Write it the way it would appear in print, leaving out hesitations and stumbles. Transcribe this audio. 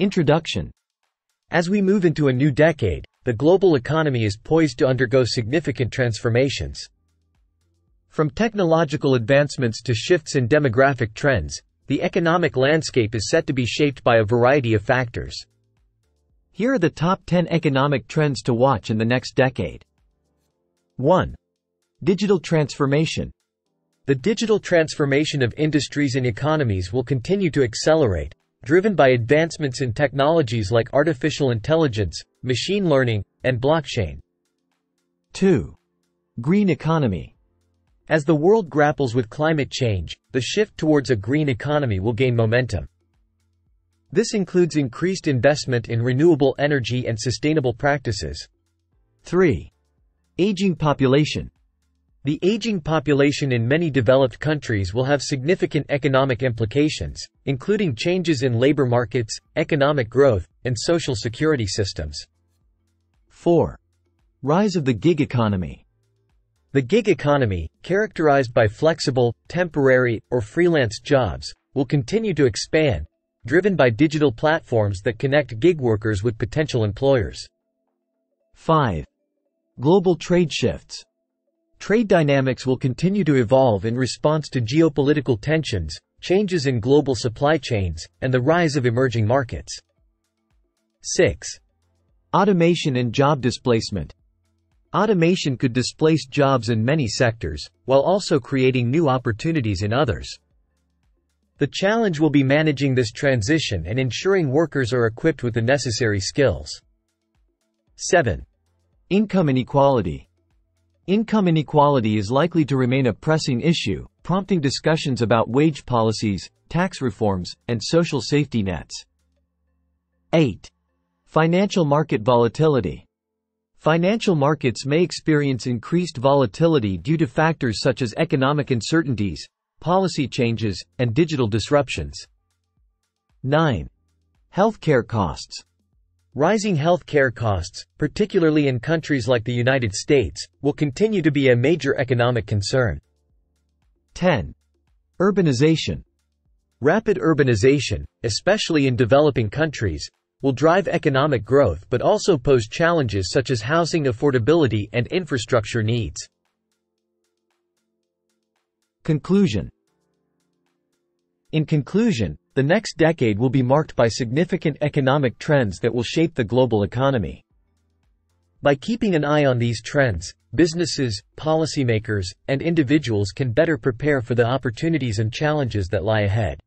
Introduction. As we move into a new decade, the global economy is poised to undergo significant transformations. From technological advancements to shifts in demographic trends, the economic landscape is set to be shaped by a variety of factors. Here are the top 10 economic trends to watch in the next decade. 1. Digital transformation. The digital transformation of industries and economies will continue to accelerate, driven by advancements in technologies like artificial intelligence, machine learning, and blockchain. 2. Green economy. As the world grapples with climate change, the shift towards a green economy will gain momentum. This includes increased investment in renewable energy and sustainable practices. 3. Aging population. The aging population in many developed countries will have significant economic implications, including changes in labor markets, economic growth, and social security systems. 4. Rise of the gig economy. The gig economy, characterized by flexible, temporary, or freelance jobs, will continue to expand, driven by digital platforms that connect gig workers with potential employers. 5. Global trade shifts. Trade dynamics will continue to evolve in response to geopolitical tensions, changes in global supply chains, and the rise of emerging markets. 6. Automation and job displacement. Automation could displace jobs in many sectors, while also creating new opportunities in others. The challenge will be managing this transition and ensuring workers are equipped with the necessary skills. 7. Income inequality. Income inequality is likely to remain a pressing issue, prompting discussions about wage policies, tax reforms, and social safety nets. 8. Financial market volatility. Financial markets may experience increased volatility due to factors such as economic uncertainties, policy changes, and digital disruptions. 9. Healthcare costs. Rising healthcare costs, particularly in countries like the United States, will continue to be a major economic concern. 10. Urbanization. Rapid urbanization, especially in developing countries, will drive economic growth but also pose challenges such as housing affordability and infrastructure needs. Conclusion. In conclusion, the next decade will be marked by significant economic trends that will shape the global economy. By keeping an eye on these trends, businesses, policymakers, and individuals can better prepare for the opportunities and challenges that lie ahead.